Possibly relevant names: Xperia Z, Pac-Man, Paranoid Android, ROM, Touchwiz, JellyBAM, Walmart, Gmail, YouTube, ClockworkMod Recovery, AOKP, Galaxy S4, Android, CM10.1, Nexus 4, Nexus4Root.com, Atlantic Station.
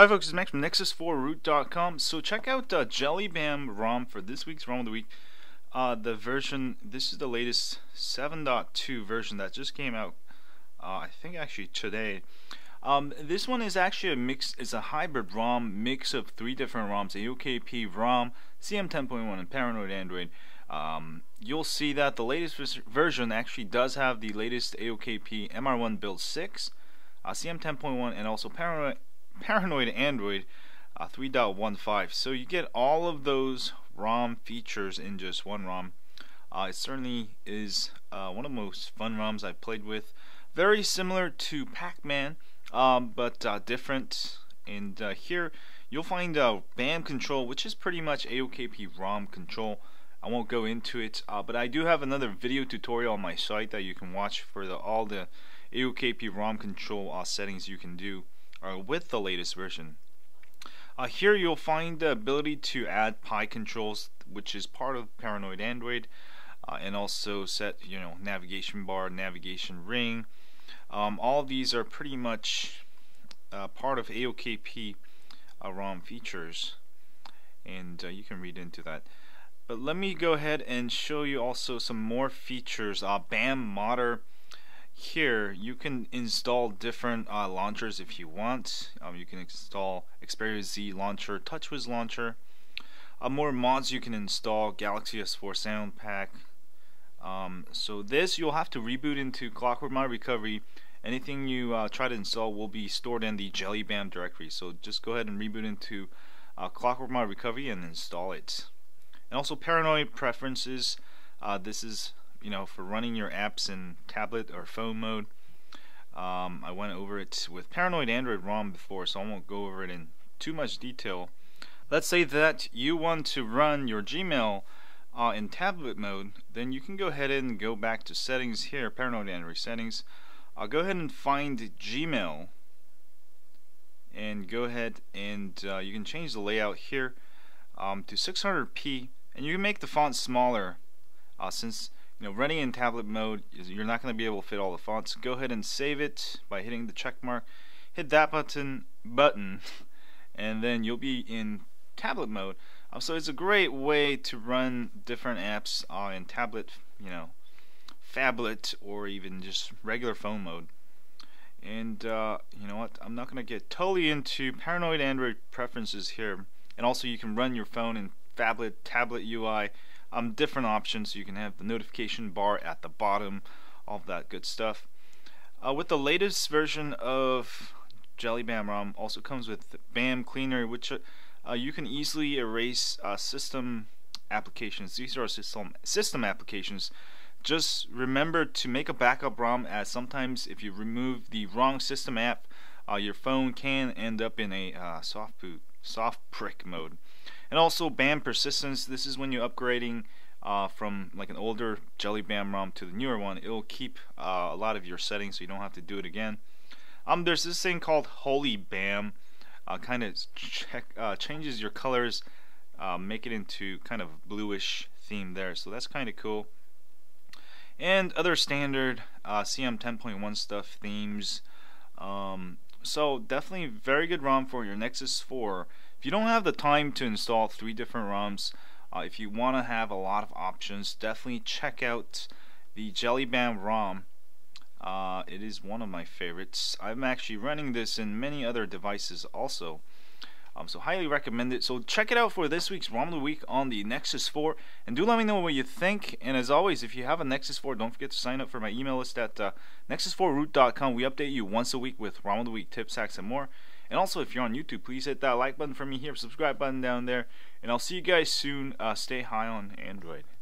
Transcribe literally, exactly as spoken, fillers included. Hi folks, it's Max from Nexus four Root dot com. So check out uh, JellyBAM ROM for this week's ROM of the week. Uh, the version, this is the latest seven point two version that just came out, uh, I think actually today. Um, this one is actually a mix, it's a hybrid ROM mix of three different ROMs, A O K P ROM, C M ten point one, and Paranoid Android. Um, you'll see that the latest version actually does have the latest A O K P M R one build six, uh, C M ten point one, and also Paranoid Paranoid Android uh, three point one five. So you get all of those ROM features in just one ROM. Uh, it certainly is uh, one of the most fun ROMs I've played with. Very similar to Pac-Man, um, but uh, different. And uh, here you'll find uh, BAM control, which is pretty much A O K P ROM control. I won't go into it, uh, but I do have another video tutorial on my site that you can watch for the, all the A O K P ROM control uh, settings you can do Uh, with the latest version. Uh, here you'll find the ability to add Pi controls, which is part of Paranoid Android, uh, and also set, you know, navigation bar, navigation ring. Um, all of these are pretty much uh, part of A O K P uh, ROM features, and uh, you can read into that. But let me go ahead and show you also some more features. Uh, BAM Modder. Here you can install different uh, launchers if you want. Um, you can install Xperia Z launcher, Touchwiz launcher, uh, more mods you can install, Galaxy S four sound pack. Um, so this you'll have to reboot into ClockworkMod Recovery. Anything you uh, try to install will be stored in the JellyBAM directory, so just go ahead and reboot into uh, ClockworkMod Recovery and install it. And also Paranoid preferences, uh, this is, you know, for running your apps in tablet or phone mode. um, I went over it with Paranoid Android ROM before, so I won't go over it in too much detail. Let's say that you want to run your Gmail uh, in tablet mode, then you can go ahead and go back to settings here, Paranoid Android settings. I'll go ahead and find Gmail and go ahead and uh, you can change the layout here um, to six hundred p, and you can make the font smaller uh, since, you know, running in tablet mode, you're not going to be able to fit all the fonts. Go ahead and save it by hitting the check mark. Hit that button, button, and then you'll be in tablet mode. Um, so it's a great way to run different apps uh, in tablet, you know, phablet, or even just regular phone mode. And uh, you know what? I'm not going to get totally into Paranoid Android preferences here. And also, you can run your phone in phablet, tablet U I. Um, different options. You can have the notification bar at the bottom, all that good stuff. Uh, with the latest version of JellyBAM ROM, also comes with BAM Cleaner, which uh, you can easily erase uh, system applications. These are system system applications. Just remember to make a backup ROM, as sometimes if you remove the wrong system app, uh, your phone can end up in a uh, soft boot, soft brick mode. And also BAM persistence, this is when you're upgrading uh, from like an older JellyBAM ROM to the newer one. It will keep uh, a lot of your settings, so you don't have to do it again. Um, there's this thing called Holy BAM, uh, kind of check, uh, changes your colors, uh, make it into kind of bluish theme there, so that's kind of cool. And other standard uh, C M ten point one stuff, themes. Um, so definitely very good ROM for your Nexus four. If you don't have the time to install three different ROMs, uh, if you want to have a lot of options, definitely check out the JellyBAM ROM. Uh, it is one of my favorites. I'm actually running this in many other devices also, um, so highly recommend it. So check it out for this week's ROM of the Week on the Nexus four, and do let me know what you think. And as always, if you have a Nexus four, don't forget to sign up for my email list at uh, Nexus four Root dot com. We update you once a week with ROM of the Week tips, hacks, and more. And also, if you're on YouTube, please hit that like button for me here, subscribe button down there, and I'll see you guys soon. Uh, stay high on Android.